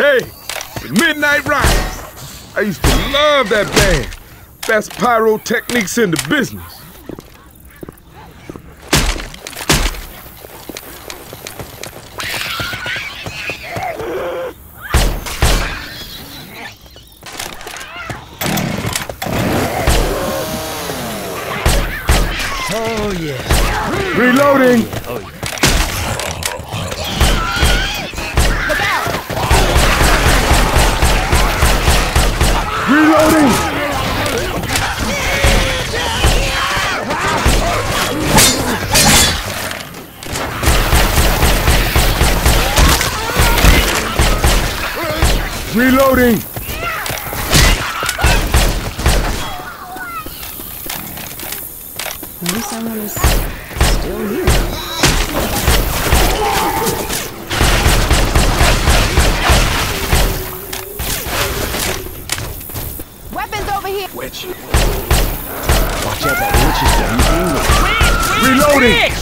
Hey, Midnight Riders. I used to love that band. Best pyrotechnics in the business. Oh yeah. Reloading. Oh, yeah. Reloading! Reloading! Maybe someone is still here. Witch. Watch out, that witch is down anyway. Reloading! Witch.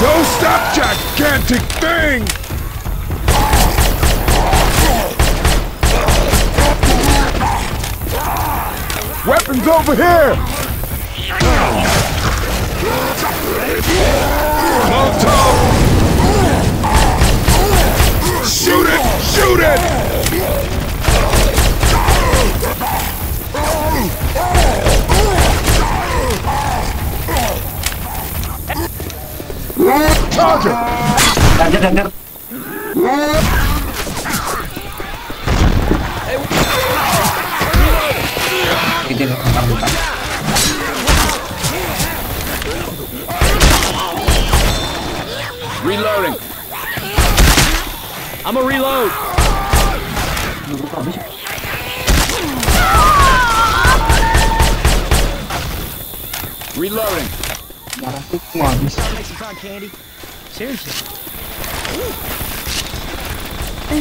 Don't stop, gigantic thing! Weapons over here! Molotov! Shoot it! Shoot it! Charger! Reloading! I'm a reload! Reloading! Make some cotton candy. Seriously.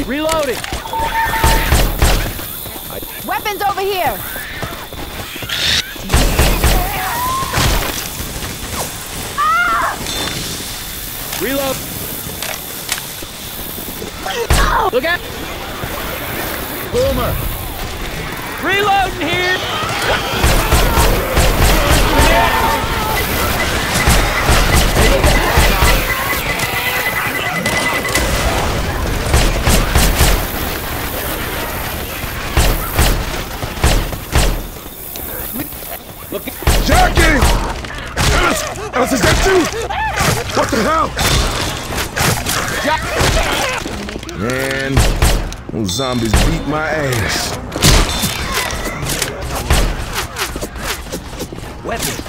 Reloading! Weapons over here! Ah! Reload! Oh! Look out! Boomer! Reloading here! Jackie! Alice, is that you? What the hell? Jackie! Man, those zombies beat my ass. Weapons.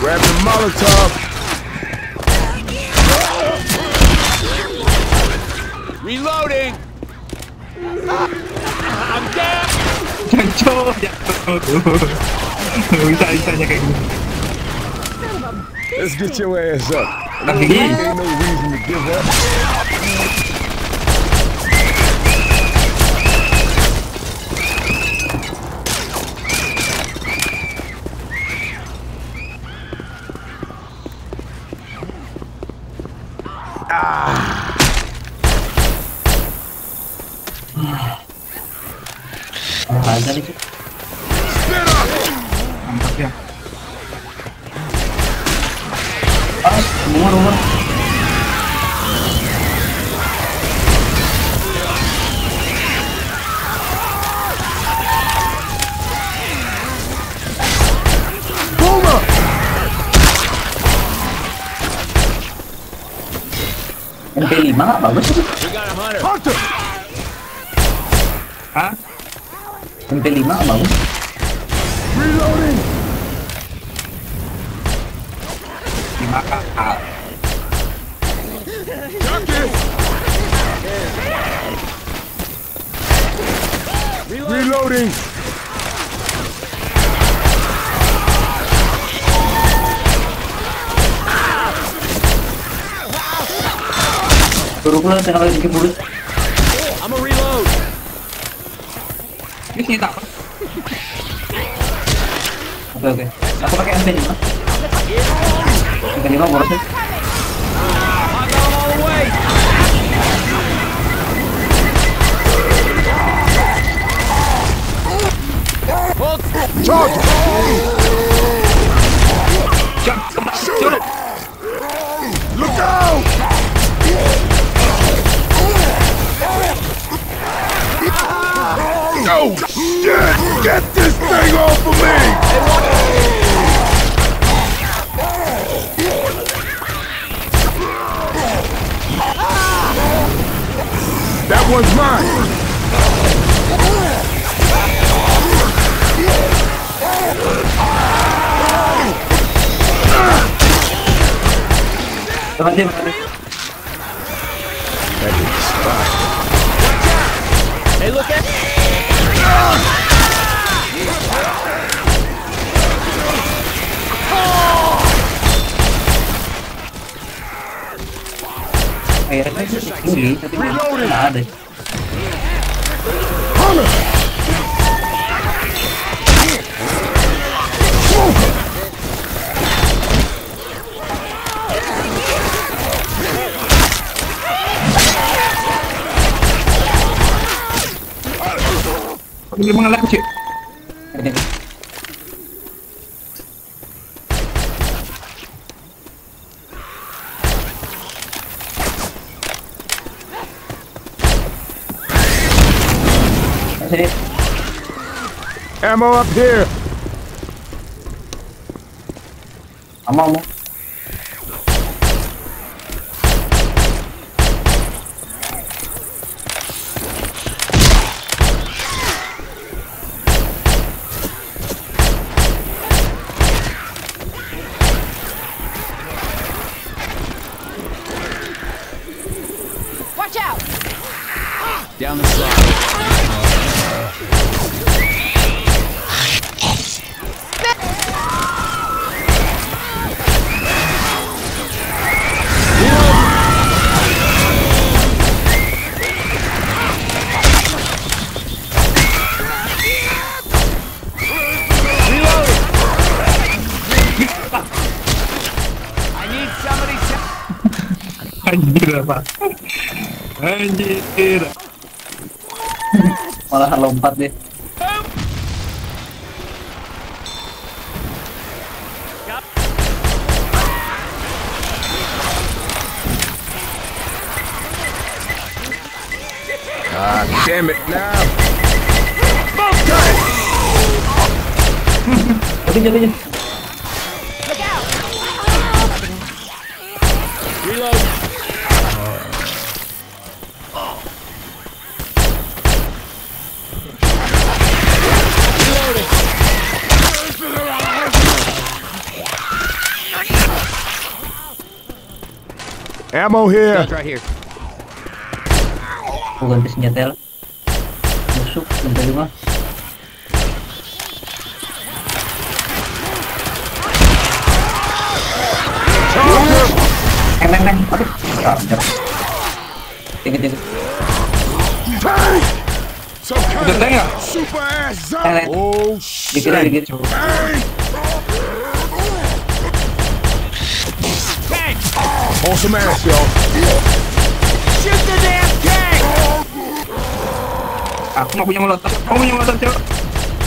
Grab the Molotov. Reloading! I'm dead. Cocok. Bisa-bisanya kayak gini. Let's get your ass up. Ain't no reason to give up. Spin up! Boomer! And Baby Mama, look at it. We got a hunter. Hunter! Huh? And Baby Mama. Reloading! Reloading! Oh, I'm a reload. You can't stop. Okay. Aku pakai MP5. MP5 boros nih. Charger. Shoot it. Look out. Oh shit! Get this thing off of me! That one's mine! Hey, look at me! Reloading! Hunter! Ini mengalah kecil. Ammo up here. Ammo. Down the slide. I need somebody to... Malah lompat deh. Ah, damn it now. Bumped. Ammo here. That's right here. Gua ganti senjata. Masuk MP5. On some ass, y'all. Shoot the damn tank! Aku mau punya Molotov. Kamu punya Molotov, cewek.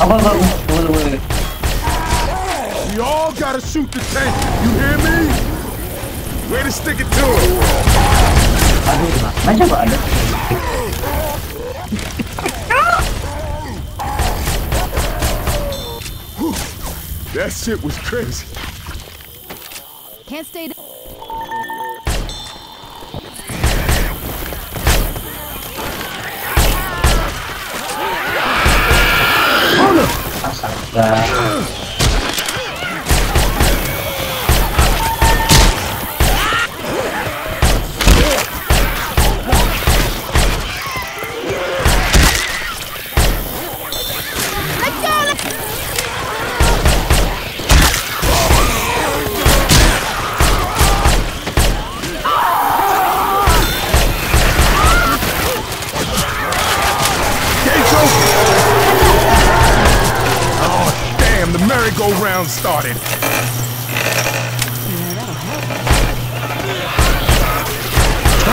Apa? We all gotta shoot the tank. You hear me? Way to stick it to it. Aduh, mana coba ada? That shit was crazy. Can't stay. Started. Turn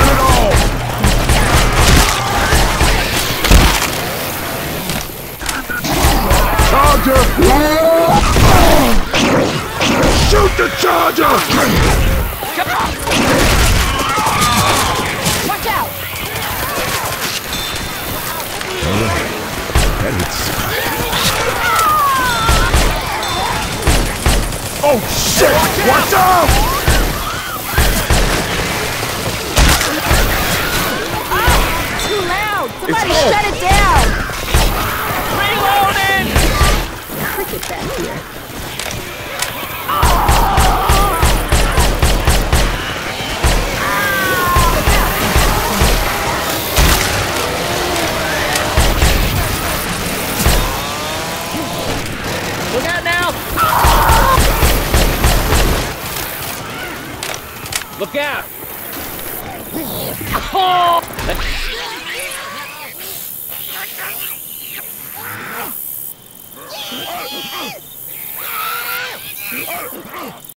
it off! Charger! Shoot the Charger! Oh shit! Watch out! Oh, too loud! Somebody shut it down! Reloading! Cricket back here. Oh. Look out now! Oh. Look out! Oh!